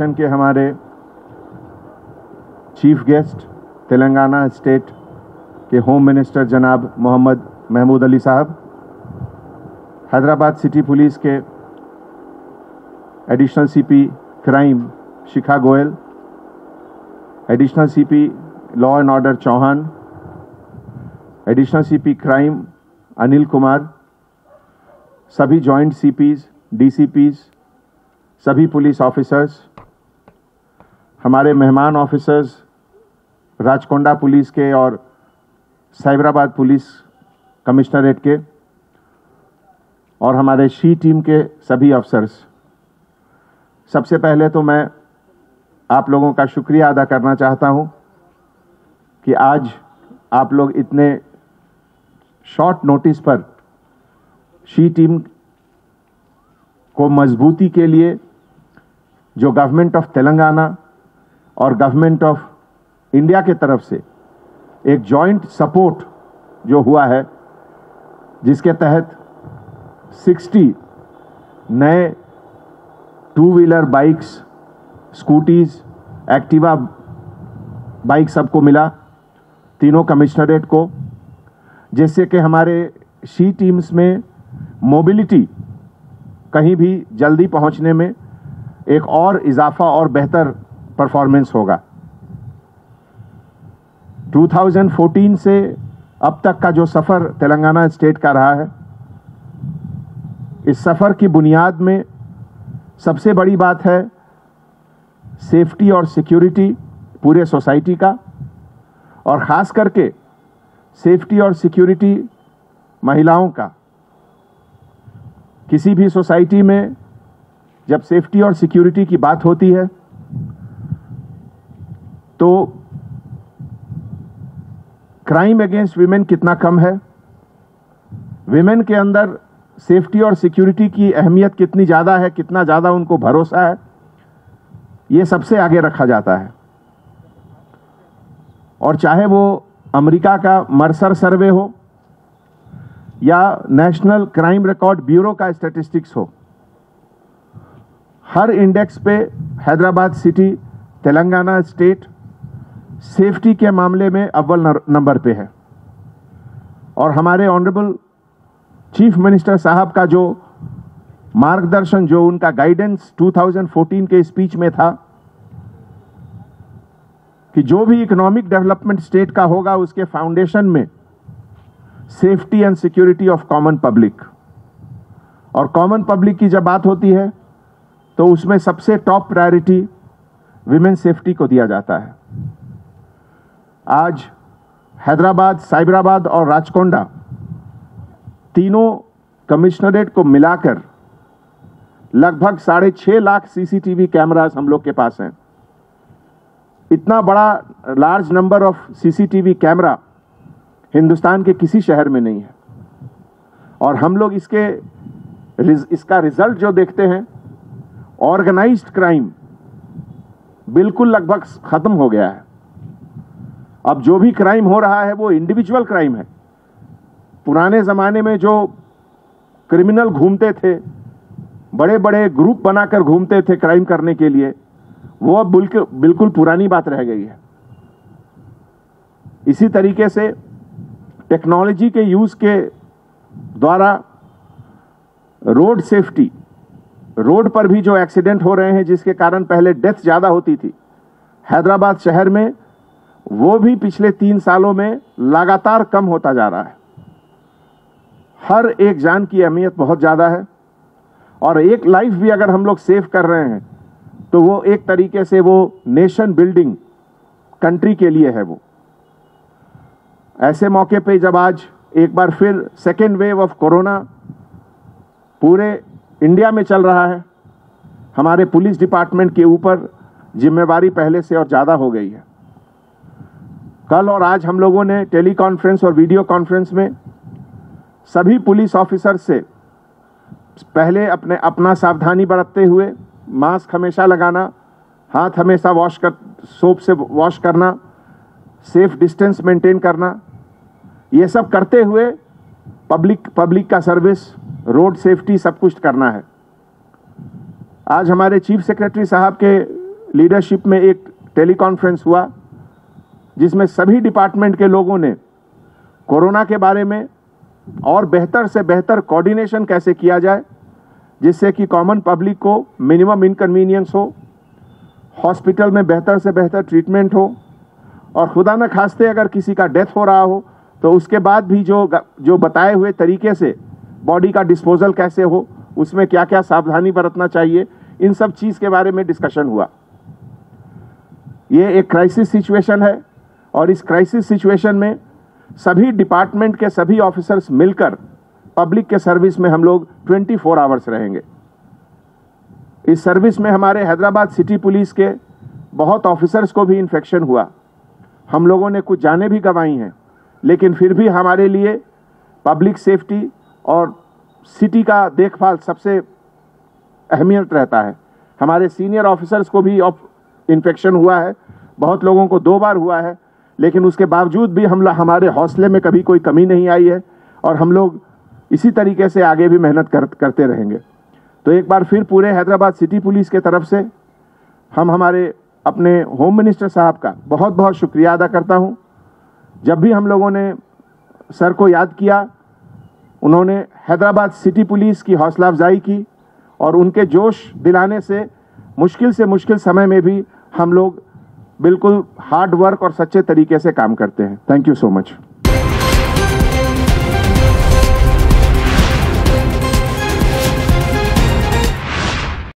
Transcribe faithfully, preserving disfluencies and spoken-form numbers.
Section के हमारे chief guest Telangana state के होम मिनिस्टर जनाब मोहम्मद महमूद अली साहब, हैदराबाद सिटी पुलिस के additional CP crime Shikha Goyal, additional CP law and order Chauhan, additional CP crime Anil Kumar, सभी जॉइंट सीपीज, डीसीपीज, सभी पुलिस ऑफिसर्स, हमारे मेहमान ऑफिसर्स राजकोंडा पुलिस के और साइबराबाद पुलिस कमिश्नरेट के और हमारे शी टीम के सभी अफसर्स, सबसे पहले तो मैं आप लोगों का शुक्रिया अदा करना चाहता हूं कि आज आप लोग इतने शॉर्ट नोटिस पर शी टीम को मजबूती के लिए जो गवर्नमेंट ऑफ तेलंगाना और गवर्नमेंट ऑफ इंडिया के तरफ से एक जॉइंट सपोर्ट जो हुआ है, जिसके तहत साठ नए two wheeler bikes, scooties, Activa bike सबको मिला तीनों कमिश्नरेट को, जिससे कि हमारे शी टीम्स में मोबिलिटी कहीं भी जल्दी पहुंचने में एक और इजाफा और बेहतर परफॉर्मेंस होगा। दो हज़ार चौदह से अब तक का जो सफ़र तेलंगाना स्टेट का रहा है, इस सफ़र की बुनियाद में सबसे बड़ी बात है सेफ्टी और सिक्योरिटी पूरे सोसाइटी का, और ख़ास करके सेफ्टी और सिक्योरिटी महिलाओं का। किसी भी सोसाइटी में जब सेफ्टी और सिक्योरिटी की बात होती है तो क्राइम अगेंस्ट वीमेन कितना कम है, वीमेन के अंदर सेफ्टी और सिक्योरिटी की अहमियत कितनी ज़्यादा है, कितना ज़्यादा उनको भरोसा है, ये सबसे आगे रखा जाता है। और चाहे वो अमेरिका का मर्सर सर्वे हो या नेशनल क्राइम रिकॉर्ड ब्यूरो का स्टैटिस्टिक्स हो, हर इंडेक्स पे Hyderabad city Telangana state safety के मामले में अव्वल नंबर पे है। और हमारे ऑनरेबल चीफ मिनिस्टर साहब का जो मार्गदर्शन, जो उनका गाइडेंस दो हज़ार चौदह के स्पीच में था कि जो भी इकोनॉमिक डेवलपमेंट स्टेट का होगा उसके फाउंडेशन में safety and security of common public, और कॉमन पब्लिक की जब बात होती है तो उसमें सबसे टॉप प्रायोरिटी विमेन सेफ्टी को दिया जाता है। आज हैदराबाद, साइबराबाद और राजकोंडा तीनों कमिश्नरेट को मिलाकर लगभग साढ़े छः लाख सीसीटीवी कैमरास हम लोग के पास हैं। इतना बड़ा large number of CCTV camera Hindustan के किसी शहर में नहीं है, और हम लोग इसके इसका रिजल्ट जो देखते हैं, ऑर्गेनाइज्ड क्राइम बिल्कुल लगभग ख़त्म हो गया है। अब जो भी क्राइम हो रहा है वो इंडिविजुअल क्राइम है। पुराने ज़माने में जो क्रिमिनल घूमते थे, बड़े बड़े ग्रुप बनाकर घूमते थे क्राइम करने के लिए, वो अब बिल्कुल बिल्कुल पुरानी बात रह गई है। इसी तरीके से टेक्नोलॉजी के यूज़ के द्वारा रोड सेफ्टी, रोड पर भी जो एक्सीडेंट हो रहे हैं जिसके कारण पहले डेथ ज़्यादा होती थी हैदराबाद शहर में, वो भी पिछले तीन सालों में लगातार कम होता जा रहा है। हर एक जान की अहमियत बहुत ज़्यादा है, और एक लाइफ भी अगर हम लोग सेव कर रहे हैं तो वो एक तरीके से वो नेशन बिल्डिंग कंट्री के लिए है। वो ऐसे मौके पे जब आज एक बार फिर सेकेंड वेव ऑफ कोरोना पूरे इंडिया में चल रहा है, हमारे पुलिस डिपार्टमेंट के ऊपर जिम्मेदारी पहले से और ज़्यादा हो गई है। कल और आज हम लोगों ने टेली कॉन्फ्रेंस और वीडियो कॉन्फ्रेंस में सभी पुलिस ऑफिसर से पहले अपने अपना सावधानी बरतते हुए मास्क हमेशा लगाना, हाथ हमेशा वॉश कर सोप से वॉश करना, सेफ डिस्टेंस मेंटेन करना, ये सब करते हुए पब्लिक पब्लिक का सर्विस, रोड सेफ्टी सब कुछ करना है। आज हमारे चीफ सेक्रेटरी साहब के लीडरशिप में एक टेलीकॉन्फ्रेंस हुआ जिसमें सभी डिपार्टमेंट के लोगों ने कोरोना के बारे में और बेहतर से बेहतर कोऑर्डिनेशन कैसे किया जाए जिससे कि कॉमन पब्लिक को मिनिमम इनकन्वीनियंस हो, हॉस्पिटल में बेहतर से बेहतर ट्रीटमेंट हो और खुदा न खास्ते अगर किसी का डेथ हो रहा हो तो उसके बाद भी जो जो बताए हुए तरीके से बॉडी का डिस्पोजल कैसे हो, उसमें क्या क्या सावधानी बरतना चाहिए, इन सब चीज़ के बारे में डिस्कशन हुआ। ये एक क्राइसिस सिचुएशन है और इस क्राइसिस सिचुएशन में सभी डिपार्टमेंट के सभी ऑफिसर्स मिलकर पब्लिक के सर्विस में हम लोग चौबीस आवर्स रहेंगे। इस सर्विस में हमारे हैदराबाद सिटी पुलिस के बहुत ऑफिसर्स को भी इन्फेक्शन हुआ, हम लोगों ने कुछ जानें भी गंवाई हैं, लेकिन फिर भी हमारे लिए पब्लिक सेफ्टी और सिटी का देखभाल सबसे अहमियत रहता है। हमारे सीनियर ऑफिसर्स को भी इन्फेक्शन हुआ है, बहुत लोगों को दो बार हुआ है, लेकिन उसके बावजूद भी हम हमारे हौसले में कभी कोई कमी नहीं आई है और हम लोग इसी तरीके से आगे भी मेहनत कर, करते रहेंगे। तो एक बार फिर पूरे हैदराबाद सिटी पुलिस के तरफ से हम हमारे अपने होम मिनिस्टर साहब का बहुत बहुत शुक्रिया अदा करता हूं। जब भी हम लोगों ने सर को याद किया, उन्होंने हैदराबाद सिटी पुलिस की हौसला अफजाई की और उनके जोश दिलाने से मुश्किल से मुश्किल समय में भी हम लोग बिल्कुल हार्ड वर्क और सच्चे तरीके से काम करते हैं। Thank you so much.